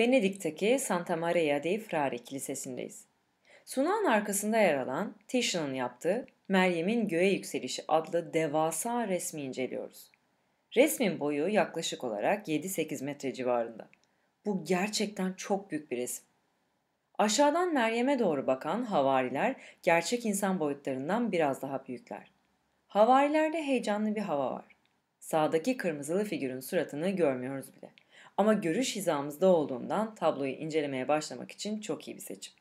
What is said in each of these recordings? Venedik'teki Santa Maria dei Frari Kilisesi'ndeyiz. Sunağın arkasında yer alan Titian'ın yaptığı Meryem'in Göğe Yükselişi adlı devasa resmi inceliyoruz. Resmin boyu yaklaşık olarak 7-8 metre civarında. Bu gerçekten çok büyük bir resim. Aşağıdan Meryem'e doğru bakan havariler gerçek insan boyutlarından biraz daha büyükler. Havarilerde heyecanlı bir hava var. Sağdaki kırmızılı figürün suratını görmüyoruz bile. Ama görüş hizamızda olduğundan tabloyu incelemeye başlamak için çok iyi bir seçim.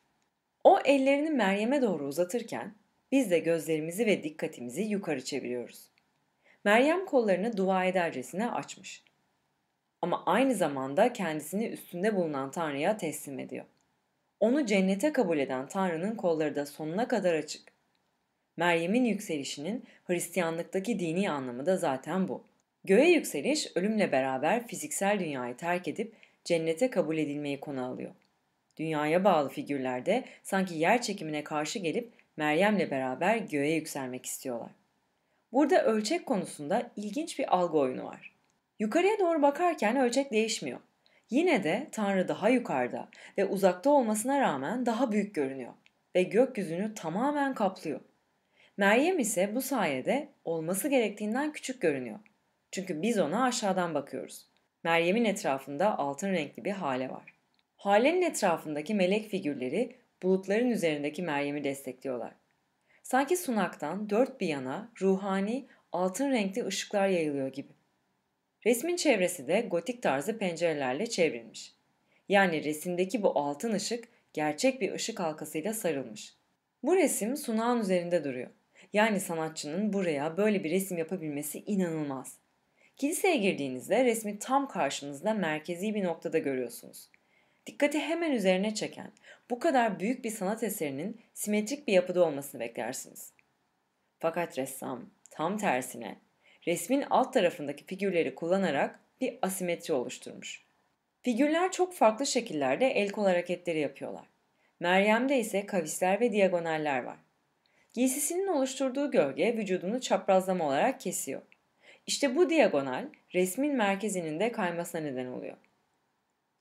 O ellerini Meryem'e doğru uzatırken biz de gözlerimizi ve dikkatimizi yukarı çeviriyoruz. Meryem kollarını dua edercesine açmış. Ama aynı zamanda kendisini üstünde bulunan Tanrı'ya teslim ediyor. Onu cennete kabul eden Tanrı'nın kolları da sonuna kadar açık. Meryem'in yükselişinin Hristiyanlıktaki dini anlamı da zaten bu. Göğe yükseliş ölümle beraber fiziksel dünyayı terk edip cennete kabul edilmeyi konu alıyor. Dünyaya bağlı figürlerde sanki yer çekimine karşı gelip Meryem'le beraber göğe yükselmek istiyorlar. Burada ölçek konusunda ilginç bir algı oyunu var. Yukarıya doğru bakarken ölçek değişmiyor. Yine de Tanrı daha yukarıda ve uzakta olmasına rağmen daha büyük görünüyor ve gökyüzünü tamamen kaplıyor. Meryem ise bu sayede olması gerektiğinden küçük görünüyor. Çünkü biz ona aşağıdan bakıyoruz. Meryem'in etrafında altın renkli bir hale var. Halenin etrafındaki melek figürleri bulutların üzerindeki Meryem'i destekliyorlar. Sanki sunaktan dört bir yana ruhani altın renkli ışıklar yayılıyor gibi. Resmin çevresi de gotik tarzı pencerelerle çevrilmiş. Yani resimdeki bu altın ışık gerçek bir ışık halkasıyla sarılmış. Bu resim sunağın üzerinde duruyor. Yani sanatçının buraya böyle bir resim yapabilmesi inanılmaz. Kiliseye girdiğinizde resmi tam karşınızda merkezi bir noktada görüyorsunuz. Dikkati hemen üzerine çeken bu kadar büyük bir sanat eserinin simetrik bir yapıda olmasını beklersiniz. Fakat ressam tam tersine resmin alt tarafındaki figürleri kullanarak bir asimetri oluşturmuş. Figürler çok farklı şekillerde el kol hareketleri yapıyorlar. Meryem'de ise kavisler ve diagonaller var. Giysisinin oluşturduğu gölge vücudunu çaprazlama olarak kesiyor. İşte bu diagonal resmin merkezinin de kaymasına neden oluyor.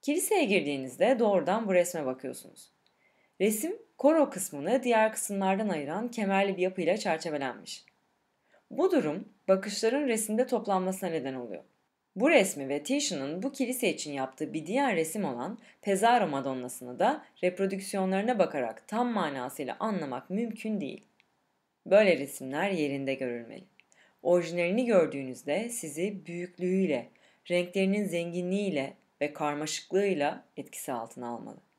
Kiliseye girdiğinizde doğrudan bu resme bakıyorsunuz. Resim koro kısmını diğer kısımlardan ayıran kemerli bir yapıyla çerçevelenmiş. Bu durum bakışların resimde toplanmasına neden oluyor. Bu resmi ve Titian'ın bu kilise için yaptığı bir diğer resim olan Pesaro Madonna'sını da reprodüksiyonlarına bakarak tam manasıyla anlamak mümkün değil. Böyle resimler yerinde görülmeli. Orijinalini gördüğünüzde sizi büyüklüğüyle, renklerinin zenginliğiyle ve karmaşıklığıyla etkisi altına almalı.